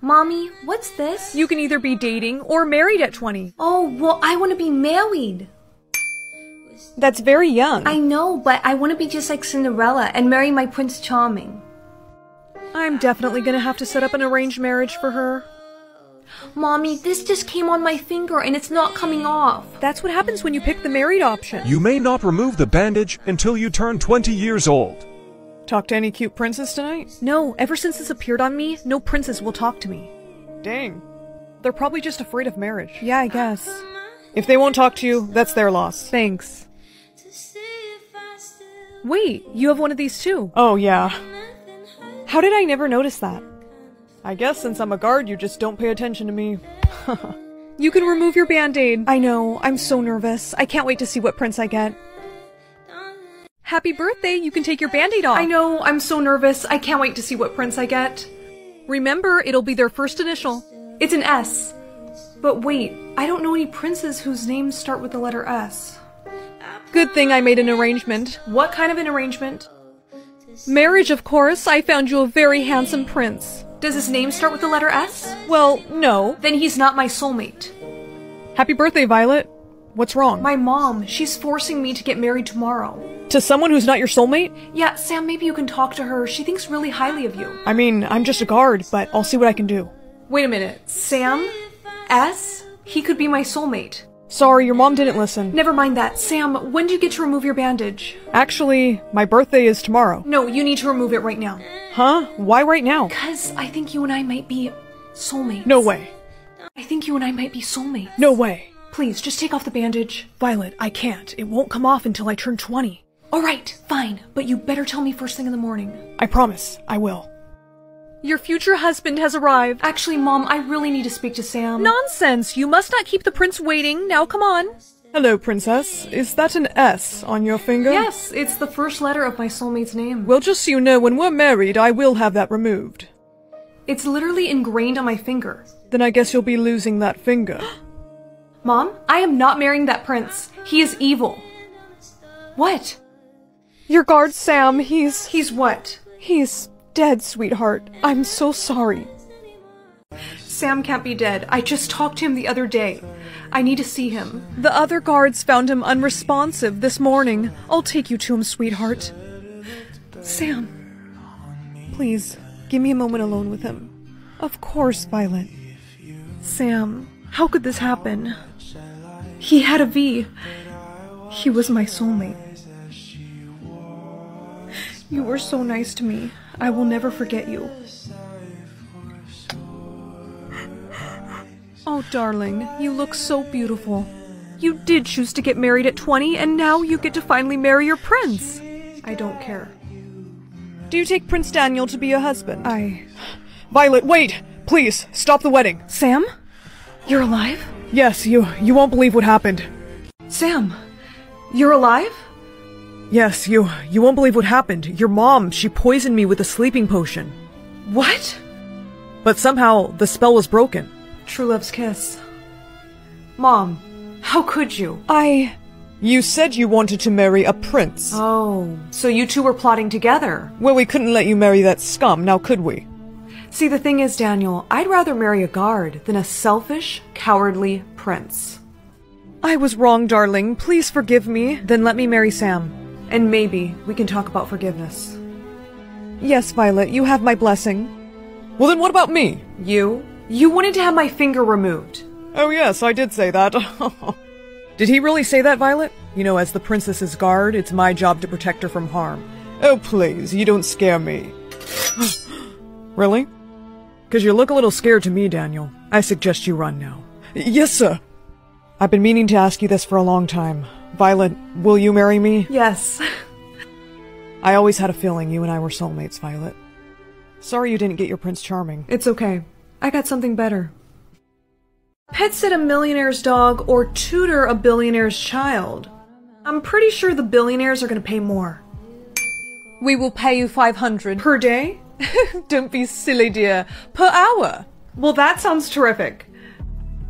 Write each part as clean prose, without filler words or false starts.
Mommy, what's this? You can either be dating or married at 20. Oh, well, I want to be married. That's very young. I know, but I want to be just like Cinderella and marry my Prince Charming. I'm definitely going to have to set up an arranged marriage for her. Mommy, this just came on my finger and it's not coming off. That's what happens when you pick the married option. You may not remove the bandage until you turn 20 years old. Talk to any cute princess tonight? No, ever since this appeared on me, no princess will talk to me. Dang. They're probably just afraid of marriage. Yeah, I guess. If they won't talk to you, that's their loss. Thanks. Wait, you have one of these too. Oh, yeah. How did I never notice that? I guess since I'm a guard, you just don't pay attention to me. You can remove your band-aid. I know, I'm so nervous. I can't wait to see what prince I get. Happy birthday, you can take your band-aid off. I know, I'm so nervous. I can't wait to see what prince I get. Remember, it'll be their first initial. It's an S. But wait, I don't know any princes whose names start with the letter S. Good thing I made an arrangement. What kind of an arrangement? Marriage, of course. I found you a very handsome prince. Does his name start with the letter S? Well, no. Then he's not my soulmate. Happy birthday, Violet. What's wrong? My mom, she's forcing me to get married tomorrow. To someone who's not your soulmate? Yeah, Sam, maybe you can talk to her. She thinks really highly of you. I mean, I'm just a guard, but I'll see what I can do. Wait a minute. Sam? S? He could be my soulmate. Sorry, your mom didn't listen. Never mind that. Sam, when do you get to remove your bandage? Actually, my birthday is tomorrow. No, you need to remove it right now. Huh? Why right now? Because I think you and I might be soulmates. No way. I think you and I might be soulmates. No way. Please, just take off the bandage. Violet, I can't. It won't come off until I turn 20. All right, fine, but you better tell me first thing in the morning. I promise, I will. Your future husband has arrived. Actually, Mom, I really need to speak to Sam. Nonsense! You must not keep the prince waiting. Now, come on. Hello, Princess. Is that an S on your finger? Yes, it's the first letter of my soulmate's name. Well, just so you know, when we're married, I will have that removed. It's literally ingrained on my finger. Then I guess you'll be losing that finger. Mom, I am not marrying that prince. He is evil. What? Your guard, Sam, he's what? He's dead, sweetheart. I'm so sorry. Sam can't be dead. I just talked to him the other day. I need to see him. The other guards found him unresponsive this morning. I'll take you to him, sweetheart. Sam, please, give me a moment alone with him. Of course, Violet. Sam, how could this happen? He had a V. He was my soulmate. You were so nice to me. I will never forget you. Oh, darling, you look so beautiful. You did choose to get married at 20, and now you get to finally marry your prince. I don't care. Do you take Prince Daniel to be your husband? Violet, wait! Please, stop the wedding. Sam? You're alive? Yes, you won't believe what happened. Sam, you're alive? Yes, you won't believe what happened. Your mom, she poisoned me with a sleeping potion. What? But somehow, the spell was broken. True love's kiss. Mom, how could you? You said you wanted to marry a prince. Oh, so you two were plotting together. Well, we couldn't let you marry that scum, now could we? See, the thing is, Daniel, I'd rather marry a guard than a selfish, cowardly prince. I was wrong, darling. Please forgive me. Then let me marry Sam. And maybe we can talk about forgiveness. Yes, Violet, you have my blessing. Well, then what about me? You? You wanted to have my finger removed. Oh, yes, I did say that. Did he really say that, Violet? You know, as the princess's guard, it's my job to protect her from harm. Oh, please, you don't scare me. Really? Because you look a little scared to me, Daniel. I suggest you run now. Yes, sir. I've been meaning to ask you this for a long time. Violet, will you marry me? Yes. I always had a feeling you and I were soulmates, Violet. Sorry you didn't get your Prince Charming. It's okay. I got something better. Pet sit a millionaire's dog or tutor a billionaire's child. I'm pretty sure the billionaires are going to pay more. We will pay you $500. Per day? Don't be silly, dear. Per hour. Well, that sounds terrific.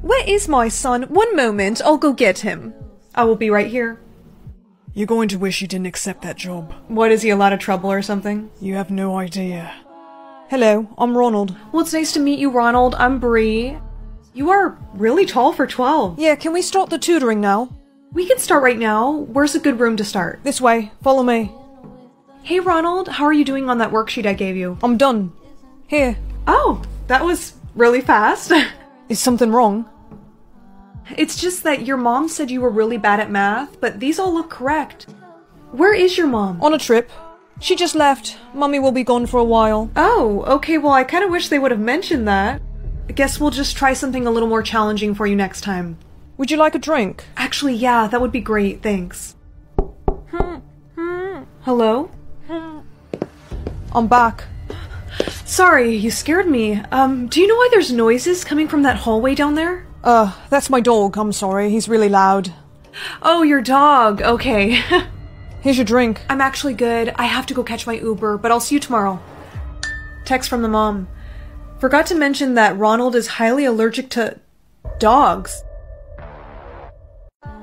Where is my son? One moment, I'll go get him. I will be right here. You're going to wish you didn't accept that job. What, is he a lot of trouble or something? You have no idea. Hello, I'm Ronald. Well, it's nice to meet you, Ronald. I'm Bree. You are really tall for 12. Yeah, can we start the tutoring now? We can start right now. Where's a good room to start? This way. Follow me. Hey, Ronald. How are you doing on that worksheet I gave you? I'm done. Here. Oh, that was really fast. Is something wrong? It's just that your mom said you were really bad at math, but these all look correct. Where is your mom? On a trip. She just left. Mummy will be gone for a while. Oh, okay, well I kind of wish they would have mentioned that. I guess we'll just try something a little more challenging for you next time. Would you like a drink? Actually, yeah, that would be great, thanks. Hello? I'm back. Sorry, you scared me. Do you know why there's noises coming from that hallway down there? That's my dog, I'm sorry. He's really loud. Oh, your dog, okay. Here's your drink. I'm actually good. I have to go catch my Uber, but I'll see you tomorrow. Text from the mom. Forgot to mention that Ronald is highly allergic to dogs.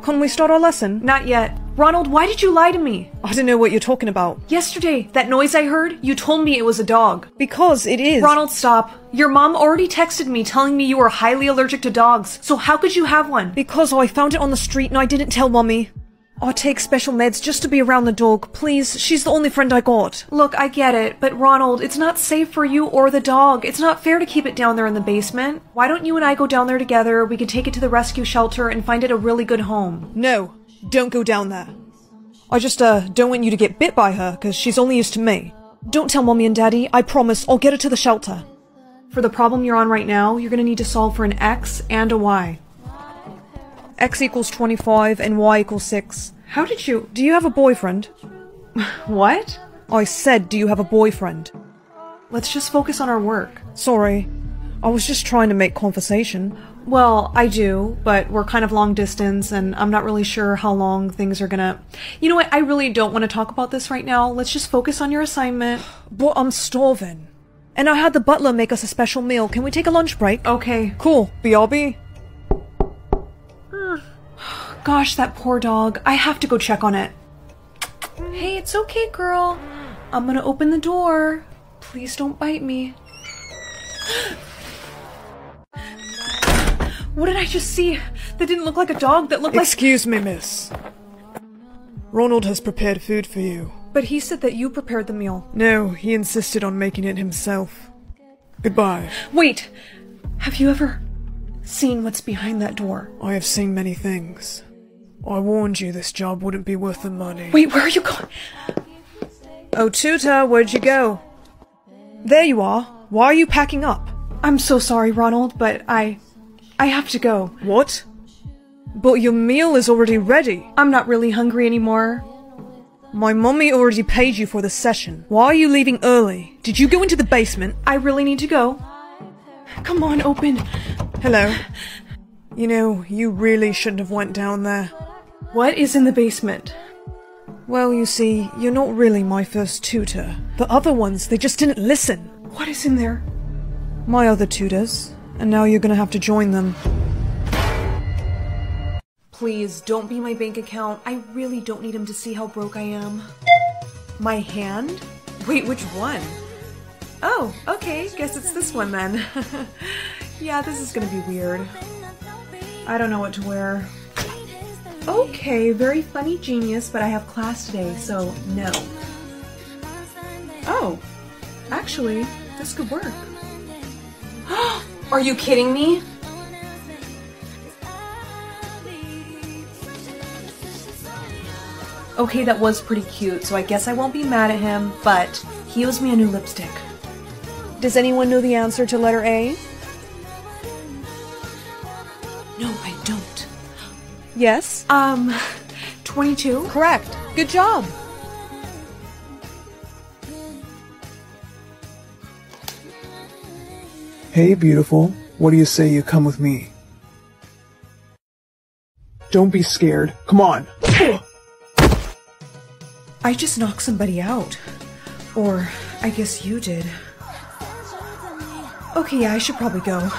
Can we start our lesson? Not yet. Ronald, why did you lie to me? I don't know what you're talking about. Yesterday, that noise I heard, you told me it was a dog. Because it is. Ronald, stop. Your mom already texted me telling me you were highly allergic to dogs, so how could you have one? Because I found it on the street and I didn't tell Mommy. I'll take special meds just to be around the dog, please. She's the only friend I got. Look, I get it, but Ronald, it's not safe for you or the dog. It's not fair to keep it down there in the basement. Why don't you and I go down there together? We can take it to the rescue shelter and find it a really good home. No, don't go down there. I just, don't want you to get bit by her, because she's only used to me. Don't tell Mommy and Daddy. I promise I'll get her to the shelter. For the problem you're on right now, you're going to need to solve for an X and a Y. X equals 25 and Y equals 6. How did you... Do you have a boyfriend? What? I said, do you have a boyfriend? Let's just focus on our work. Sorry. I was just trying to make conversation. Well, I do, but we're kind of long distance and I'm not really sure how long things are gonna... You know what? I really don't want to talk about this right now. Let's just focus on your assignment. But I'm starving. And I had the butler make us a special meal. Can we take a lunch break? Okay. Cool. BRB. Gosh, that poor dog. I have to go check on it. Hey, it's okay, girl. I'm gonna open the door. Please don't bite me. What did I just see? That didn't look like a dog. That looked like— Excuse me, miss. Ronald has prepared food for you. But he said that you prepared the meal. No, he insisted on making it himself. Goodbye. Wait. Have you ever seen what's behind that door? I have seen many things. I warned you this job wouldn't be worth the money. Wait, where are you going? Oh, tutor, where'd you go? There you are. Why are you packing up? I'm so sorry, Ronald, but I have to go. What? But your meal is already ready. I'm not really hungry anymore. My mommy already paid you for the session. Why are you leaving early? Did you go into the basement? I really need to go. Come on, open. Hello. You know, you really shouldn't have went down there. What is in the basement? Well, you see, you're not really my first tutor. The other ones, they just didn't listen. What is in there? My other tutors. And now you're gonna have to join them. Please, don't be my bank account. I really don't need him to see how broke I am. My hand? Wait, which one? Oh, okay, guess it's this one then. Yeah, this is gonna be weird. I don't know what to wear. Okay, very funny genius, but I have class today, so no. Oh, actually, this could work. Are you kidding me? Okay, that was pretty cute, so I guess I won't be mad at him, but he owes me a new lipstick. Does anyone know the answer to letter A? No, I don't. Yes? 22? Correct. Good job. Hey, beautiful. What do you say you come with me? Don't be scared. Come on. I just knocked somebody out. Or, I guess you did. Okay, yeah, I should probably go.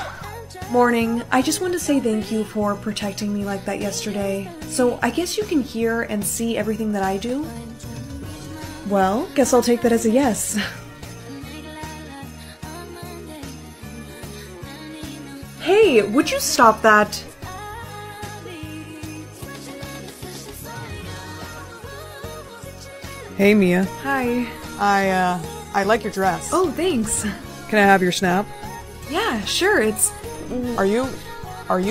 Morning. I just want to say thank you for protecting me like that yesterday. So I guess you can hear and see everything that I do? Well, guess I'll take that as a yes. Hey, would you stop that? Hey, Mia. Hi. I like your dress. Oh, thanks. Can I have your snap? Yeah, sure, it's... Are you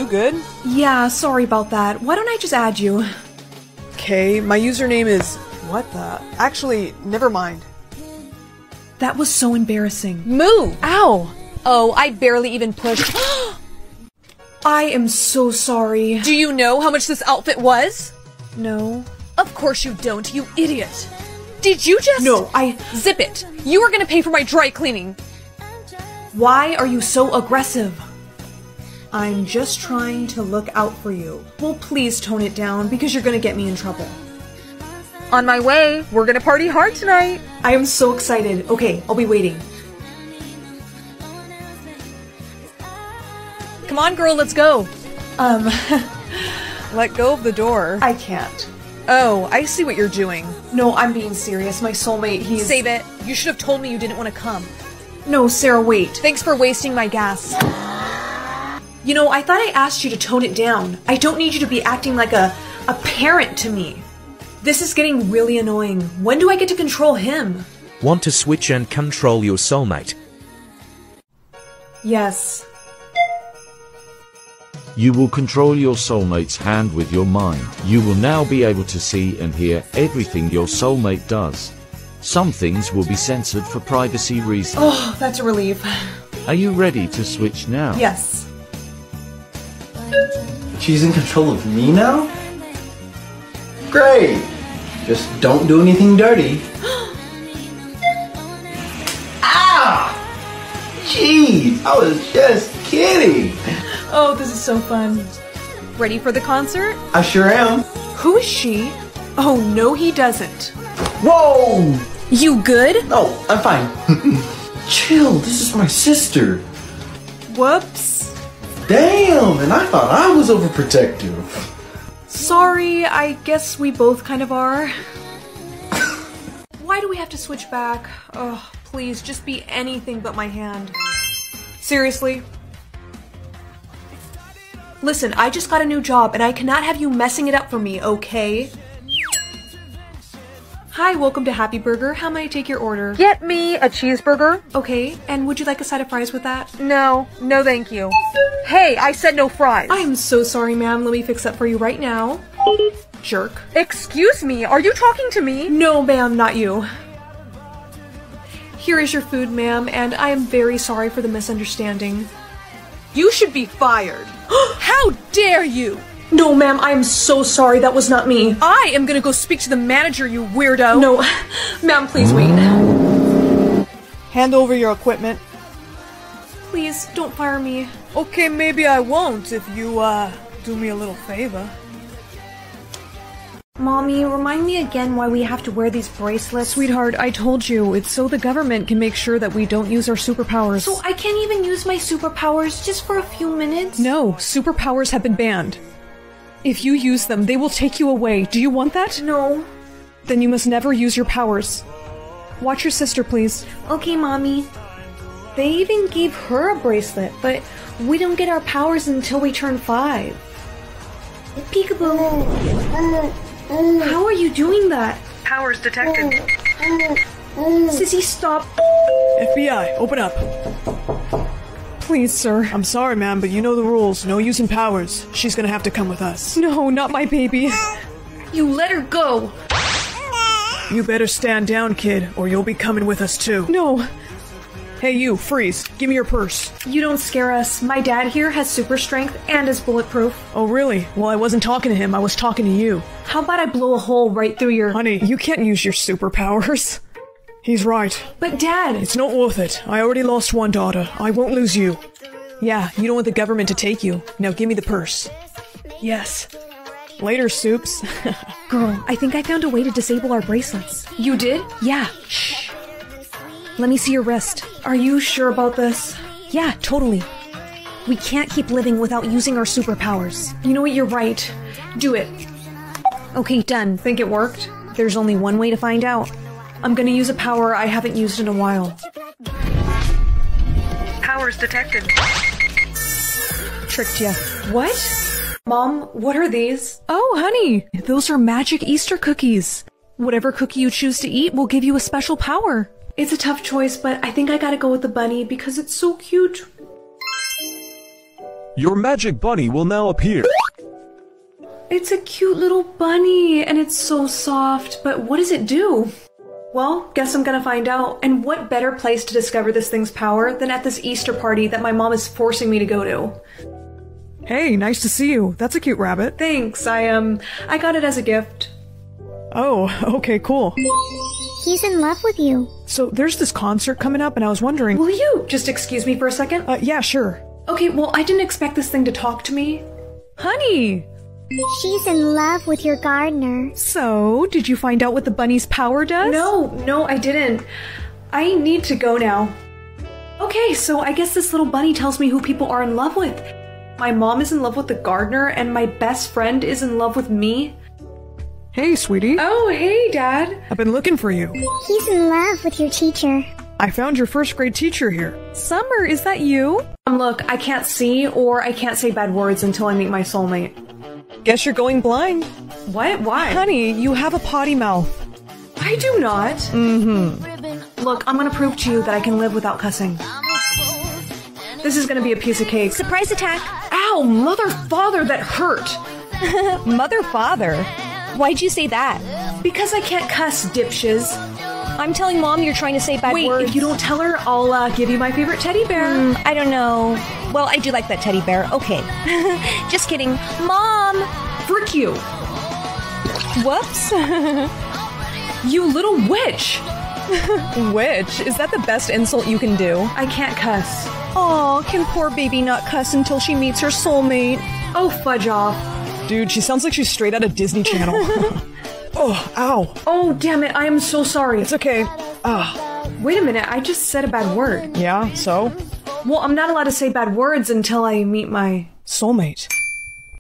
good? Yeah, sorry about that. Why don't I just add you? Okay, my username is... What the... Actually, never mind. That was so embarrassing. Moo! Ow! Oh, I barely even pushed... I am so sorry. Do you know how much this outfit was? No. Of course you don't, you idiot. Did you just... No, I... Zip it. You are gonna pay for my dry cleaning. Why are you so aggressive? I'm just trying to look out for you. Well, please tone it down because you're gonna get me in trouble. On my way. We're gonna party hard tonight. I am so excited. Okay, I'll be waiting. Come on, girl, let's go. Let go of the door. I can't. Oh, I see what you're doing. No, I'm being serious. My soulmate, he's... Save it. You should have told me you didn't want to come. No, Sarah, wait. Thanks for wasting my gas. You know, I thought I asked you to tone it down. I don't need you to be acting like a parent to me. This is getting really annoying. When do I get to control him? Want to switch and control your soulmate? Yes. You will control your soulmate's hand with your mind. You will now be able to see and hear everything your soulmate does. Some things will be censored for privacy reasons. Oh, that's a relief. Are you ready to switch now? Yes. She's in control of me now? Great! Just don't do anything dirty. Ah! Jeez, I was just kidding! Oh, this is so fun. Ready for the concert? I sure am. Who is she? Oh, no he doesn't. Whoa! You good? Oh, I'm fine. Chill, this is my sister. Whoops. Damn, and I thought I was overprotective. Sorry, I guess we both kind of are. Why do we have to switch back? Oh, please, just be anything but my hand. Seriously? Listen, I just got a new job and I cannot have you messing it up for me, okay? Hi, welcome to Happy Burger. How may I take your order? Get me a cheeseburger. Okay, and would you like a side of fries with that? No thank you. Hey, I said no fries. I am so sorry, ma'am. Let me fix that for you right now. Jerk. Excuse me, are you talking to me? No, ma'am, not you. Here is your food, ma'am, and I am very sorry for the misunderstanding. You should be fired. How dare you! No, ma'am, I am so sorry. That was not me. I am gonna go speak to the manager, you weirdo. No, ma'am, please wait. Hand over your equipment. Please, don't fire me. Okay, maybe I won't if you, do me a little favor. Mommy, remind me again why we have to wear these bracelets. Sweetheart, I told you, it's so the government can make sure that we don't use our superpowers. So I can't even use my superpowers just for a few minutes? No, superpowers have been banned. If you use them, they will take you away. Do you want that? No. Then you must never use your powers. Watch your sister, please. Okay, Mommy. They even gave her a bracelet, but we don't get our powers until we turn 5. Peekaboo. How are you doing that? Powers detected. Sissy, stop. FBI, open up. Please, sir. I'm sorry, ma'am, but you know the rules. No using powers. She's gonna have to come with us. No, not my baby. You let her go. You better stand down, kid, or you'll be coming with us, too. No. Hey, you, freeze. Give me your purse. You don't scare us. My dad here has super strength and is bulletproof. Oh, really? Well, I wasn't talking to him. I was talking to you. How about I blow a hole right through your... Honey, you can't use your superpowers. He's right. But Dad... It's not worth it. I already lost one daughter. I won't lose you. Yeah, you don't want the government to take you. Now give me the purse. Yes. Later, Soups. Girl, I think I found a way to disable our bracelets. You did? Yeah. Shh. Let me see your wrist. Are you sure about this? Yeah, totally. We can't keep living without using our superpowers. You know what? You're right. Do it. Okay, done. Think it worked? There's only one way to find out. I'm gonna use a power I haven't used in a while. Powers detected. tricked you. What? Mom, what are these? Oh, honey, those are magic Easter cookies. Whatever cookie you choose to eat will give you a special power. It's a tough choice, but I think I gotta go with the bunny because it's so cute. Your magic bunny will now appear. It's a cute little bunny, and it's so soft, but what does it do? Well, guess I'm gonna find out, and what better place to discover this thing's power than at this Easter party that my mom is forcing me to go to. Hey, nice to see you. That's a cute rabbit. Thanks, I got it as a gift. Oh, okay, cool. He's in love with you. So there's this concert coming up, and I was wondering— Will you just excuse me for a second? Yeah, sure. Okay, well, I didn't expect this thing to talk to me. Honey! She's in love with your gardener. So, did you find out what the bunny's power does? No, I didn't. I need to go now. Okay, so I guess this little bunny tells me who people are in love with. My mom is in love with the gardener, and my best friend is in love with me. Hey, sweetie. Oh, hey, Dad. I've been looking for you. He's in love with your teacher. I found your first grade teacher here. Summer, is that you? Look, I can't see or I can't say bad words until I meet my soulmate. Guess you're going blind. What? Why? Honey, you have a potty mouth. I do not. Mm-hmm. Look, I'm gonna prove to you that I can live without cussing. This is gonna be a piece of cake. Surprise attack. Ow, mother, father, that hurt. Mother, father? Why'd you say that? Because I can't cuss, dipshits. I'm telling Mom you're trying to say bad words. Wait, if you don't tell her, I'll give you my favorite teddy bear. I don't know. Well, I do like that teddy bear. Okay. Just kidding. Mom! Frick you! Whoops. You little witch! Witch? Is that the best insult you can do? I can't cuss. Aw, can poor baby not cuss until she meets her soulmate? Oh, fudge off. Dude, she sounds like she's straight out of Disney Channel. Oh, ow. Oh, damn it. I am so sorry. It's okay. Wait a minute. I just said a bad word. Yeah, so? Well, I'm not allowed to say bad words until I meet my soulmate.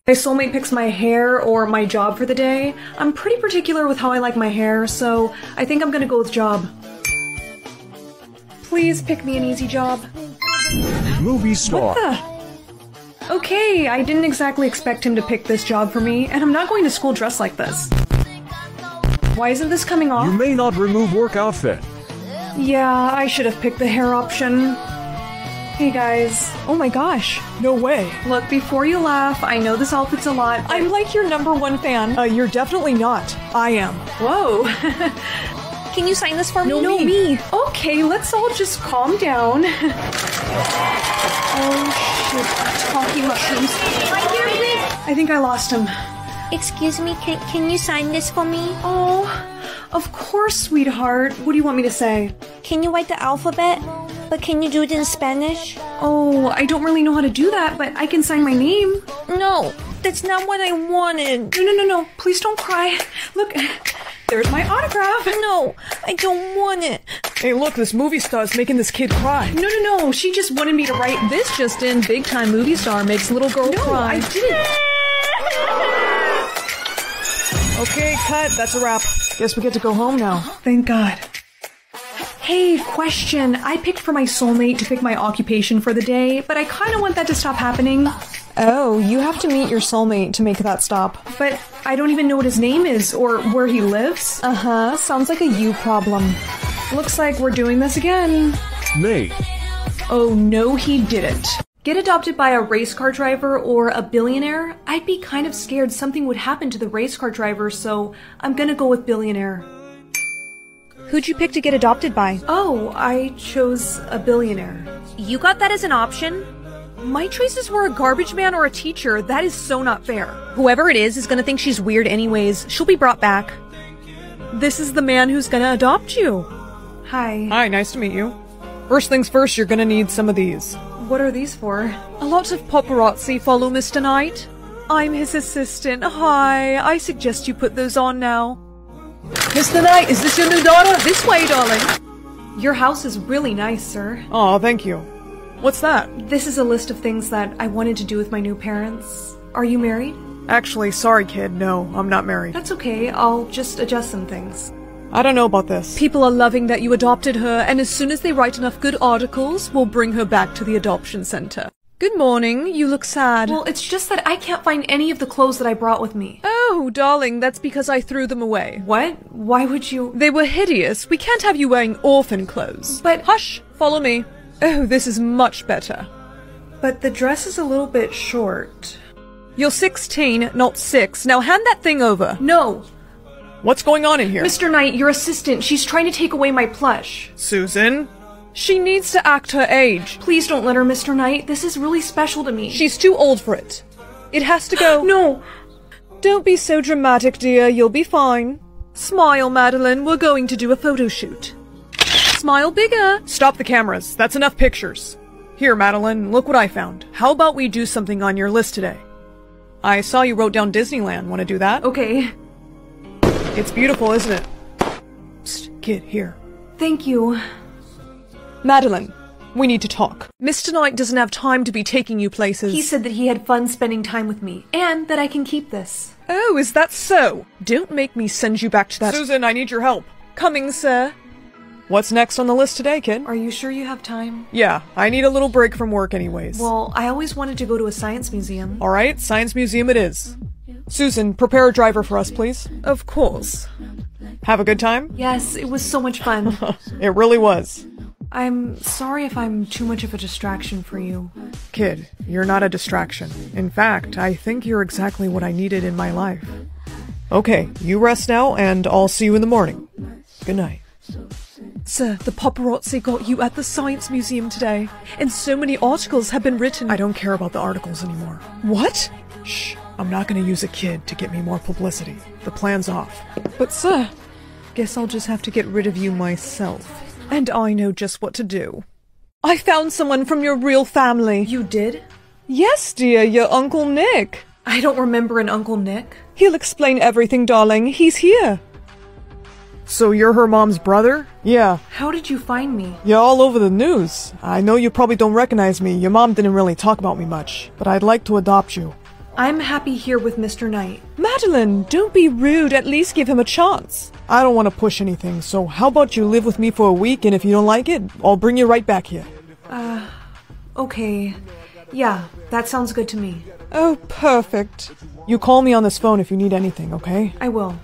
My soulmate picks my hair or my job for the day. I'm pretty particular with how I like my hair, so I think I'm gonna go with job. Please pick me an easy job. Movie star. What the? Okay, I didn't exactly expect him to pick this job for me, and I'm not going to school dressed like this. Why isn't this coming off? You may not remove work outfit. Yeah, I should have picked the hair option. Hey guys. Oh my gosh. No way. Look, before you laugh, I know this outfit's a lot. I'm like your #1 fan. You're definitely not. I am. Whoa. Can you sign this for me? No, me. Okay, let's all just calm down. Oh shit. Talking mushrooms. Right here, please. I think I lost him. Excuse me, can you sign this for me? Oh, of course, sweetheart. What do you want me to say? Can you write the alphabet? But can you do it in Spanish? Oh, I don't really know how to do that, but I can sign my name. No, that's not what I wanted. No. Please don't cry. Look, there's my autograph. No, I don't want it. Hey, look, this movie star's making this kid cry. No. She just wanted me to write this just in. Big time movie star makes little girl cry. No, I didn't. Okay, cut. That's a wrap. Guess we get to go home now. Thank God. Hey, question. I picked for my soulmate to pick my occupation for the day, but I kind of want that to stop happening. Oh, you have to meet your soulmate to make that stop. But I don't even know what his name is or where he lives. Uh-huh, sounds like a you problem. Looks like we're doing this again. Me. Oh, no, he didn't. Get adopted by a race car driver or a billionaire? I'd be kind of scared something would happen to the race car driver, so I'm gonna go with billionaire. Who'd you pick to get adopted by? Oh, I chose a billionaire. You got that as an option? My choices were a garbage man or a teacher. That is so not fair. Whoever it is gonna think she's weird anyways. She'll be brought back. This is the man who's gonna adopt you. Hi. Hi, nice to meet you. First things first, you're gonna need some of these. What are these for? A lot of paparazzi follow Mr. Knight. I'm his assistant. Hi, I suggest you put those on now. Mr. Knight, is this your new daughter? This way, darling. Your house is really nice, sir. Oh, thank you. What's that? This is a list of things that I wanted to do with my new parents. Are you married? Actually, sorry, kid. No, I'm not married. That's okay. I'll just adjust some things. I don't know about this. People are loving that you adopted her, and as soon as they write enough good articles, we'll bring her back to the adoption center. Good morning. You look sad. Well, it's just that I can't find any of the clothes that I brought with me. Oh, darling, that's because I threw them away. What? Why would you? They were hideous. We can't have you wearing orphan clothes. But— Hush! Follow me. Oh, this is much better. But the dress is a little bit short. You're 16, not 6. Now hand that thing over. No! What's going on in here? Mr. Knight, your assistant, she's trying to take away my plush. Susan? She needs to act her age. Please don't let her, Mr. Knight. This is really special to me. She's too old for it. It has to go— No! Don't be so dramatic, dear. You'll be fine. Smile, Madeline. We're going to do a photo shoot. Smile bigger. Stop the cameras. That's enough pictures. Here, Madeline, look what I found. How about we do something on your list today? I saw you wrote down Disneyland. Want to do that? Okay. It's beautiful, isn't it? Psst, kid, here. Thank you. Madeline, we need to talk. Mr. Knight doesn't have time to be taking you places. He said that he had fun spending time with me, and that I can keep this. Oh, is that so? Don't make me send you back to that— Susan, I need your help. Coming, sir. What's next on the list today, kid? Are you sure you have time? Yeah, I need a little break from work anyways. Well, I always wanted to go to a science museum. All right, science museum it is. Yeah. Susan, prepare a driver for us, please. Of course. Have a good time? Yes, it was so much fun. It really was. I'm sorry if I'm too much of a distraction for you. Kid, you're not a distraction. In fact, I think you're exactly what I needed in my life. Okay, you rest now, and I'll see you in the morning. Good night. Sir, the paparazzi got you at the science museum today, and so many articles have been written— I don't care about the articles anymore. What? Shh, I'm not gonna use a kid to get me more publicity. The plan's off. But sir, guess I'll just have to get rid of you myself. And I know just what to do. I found someone from your real family. You did? Yes, dear, your Uncle Nick. I don't remember an Uncle Nick. He'll explain everything, darling. He's here. So you're her mom's brother? Yeah. How did you find me? You're all over the news. I know you probably don't recognize me. Your mom didn't really talk about me much, but I'd like to adopt you. I'm happy here with Mr. Knight. Madeline, don't be rude. At least give him a chance. I don't want to push anything, so how about you live with me for a week, and if you don't like it, I'll bring you right back here. Okay. Yeah, that sounds good to me. Oh, perfect. You call me on this phone if you need anything, okay? I will.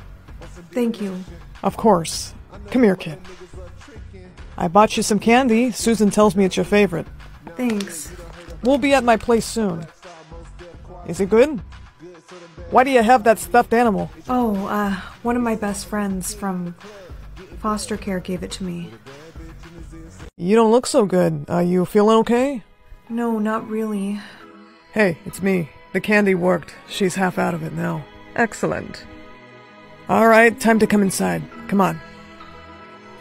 Thank you. Of course. Come here, kid. I bought you some candy. Susan tells me it's your favorite. Thanks. We'll be at my place soon. Is it good? Why do you have that stuffed animal? Oh, one of my best friends from foster care gave it to me. You don't look so good. Are you feeling okay? No, not really. Hey, it's me. The candy worked. She's half out of it now. Excellent. All right, time to come inside. Come on.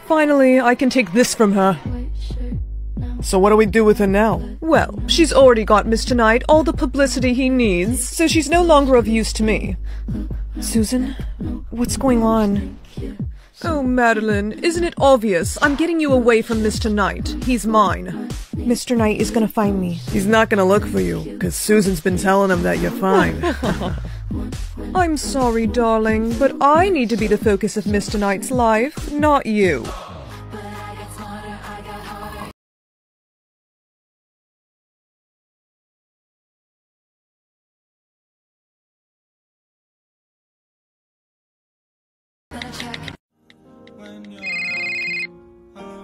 Finally, I can take this from her. So what do we do with her now? Well, she's already got Mr. Knight all the publicity he needs, so she's no longer of use to me. Susan, what's going on? Oh, Madeline, isn't it obvious? I'm getting you away from Mr. Knight. He's mine. Mr. Knight is gonna find me. He's not gonna look for you, because Susan's been telling him that you're fine. I'm sorry, darling, but I need to be the focus of Mr. Knight's life, not you.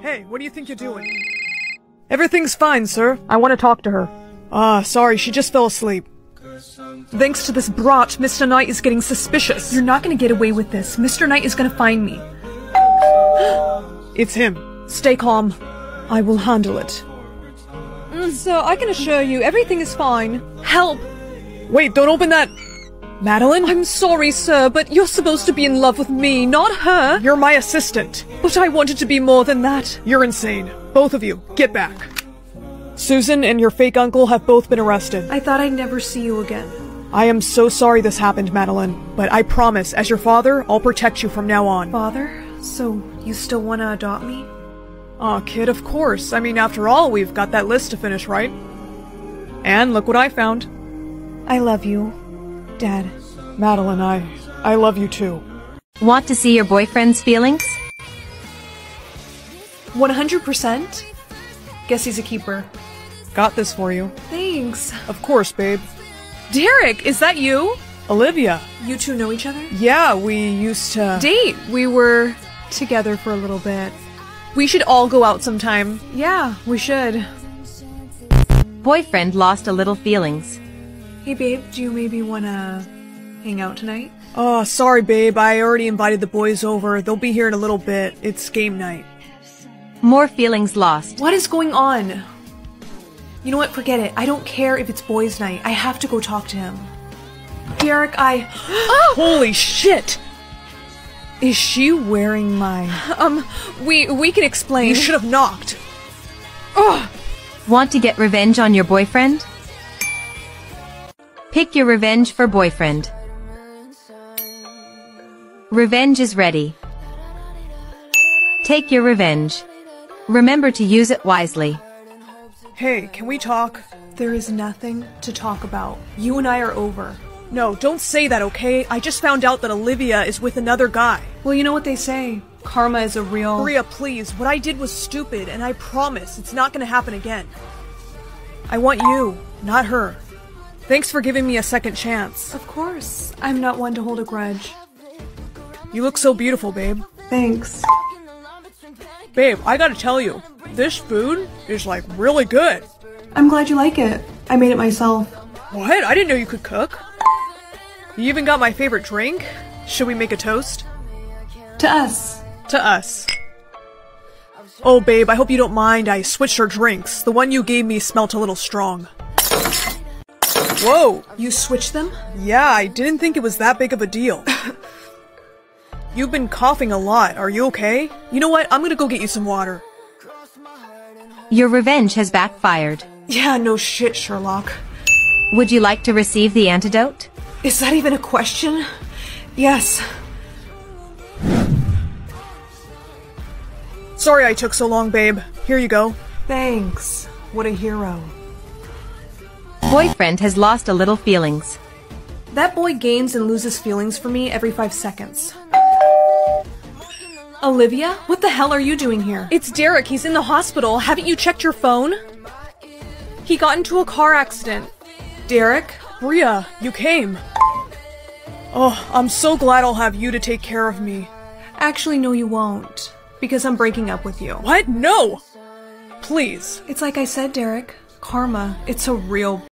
Hey, what do you think you're doing? Everything's fine, sir. I want to talk to her. Sorry, she just fell asleep. Thanks to this brat, Mr. Knight is getting suspicious. You're not going to get away with this. Mr. Knight is going to find me. It's him. Stay calm. I will handle it. Sir, I can assure you everything is fine. Help! Wait, don't open that— Madeline? I'm sorry, sir, but you're supposed to be in love with me, not her. You're my assistant. But I wanted to be more than that. You're insane. Both of you, get back. Susan and your fake uncle have both been arrested. I thought I'd never see you again. I am so sorry this happened, Madeline, but I promise, as your father, I'll protect you from now on. Father? So, you still want to adopt me? Aw, kid, of course. I mean, after all, we've got that list to finish, right? And look what I found. I love you, Dad. Madeline, I love you too. Want to see your boyfriend's feelings? 100%? Guess he's a keeper. Got this for you. Thanks. Of course, babe. Derek, is that you? Olivia. You two know each other? Yeah, we used to... date. We were together for a little bit. We should all go out sometime. Yeah, we should. Boyfriend lost a little feelings. Hey, babe, do you maybe want to hang out tonight? Oh, sorry, babe. I already invited the boys over. They'll be here in a little bit. It's game night. More feelings lost. What is going on? You know what? Forget it. I don't care if it's boys' night. I have to go talk to him. Derek, I... oh! Holy shit! Is she wearing my... we can explain. You should have knocked. Ugh. Want to get revenge on your boyfriend? Pick your revenge for boyfriend. Revenge is ready. Take your revenge. Remember to use it wisely. Hey, can we talk? There is nothing to talk about. You and I are over. No, don't say that, okay? I just found out that Olivia is with another guy. Well, you know what they say. Karma is a real... Maria, please. What I did was stupid, and I promise it's not gonna happen again. I want you, not her. Thanks for giving me a second chance. Of course. I'm not one to hold a grudge. You look so beautiful, babe. Thanks. Babe, I gotta tell you, this food is, like, really good. I'm glad you like it. I made it myself. What? I didn't know you could cook. You even got my favorite drink. Should we make a toast? To us. To us. Oh, babe, I hope you don't mind. I switched our drinks. The one you gave me smelt a little strong. Whoa! You switched them? Yeah, I didn't think it was that big of a deal. You've been coughing a lot. Are you okay? You know what? I'm gonna go get you some water. Your revenge has backfired. Yeah, no shit, Sherlock. Would you like to receive the antidote? Is that even a question? Yes. Sorry I took so long, babe. Here you go. Thanks. What a hero. Boyfriend has lost a little feelings. That boy gains and loses feelings for me every 5 seconds. Olivia, what the hell are you doing here? It's Derek. He's in the hospital. Haven't you checked your phone? He got into a car accident. Derek? Bria, you came. Oh, I'm so glad I'll have you to take care of me. Actually, no, you won't. Because I'm breaking up with you. What? No! Please. It's like I said, Derek. Karma. It's a real...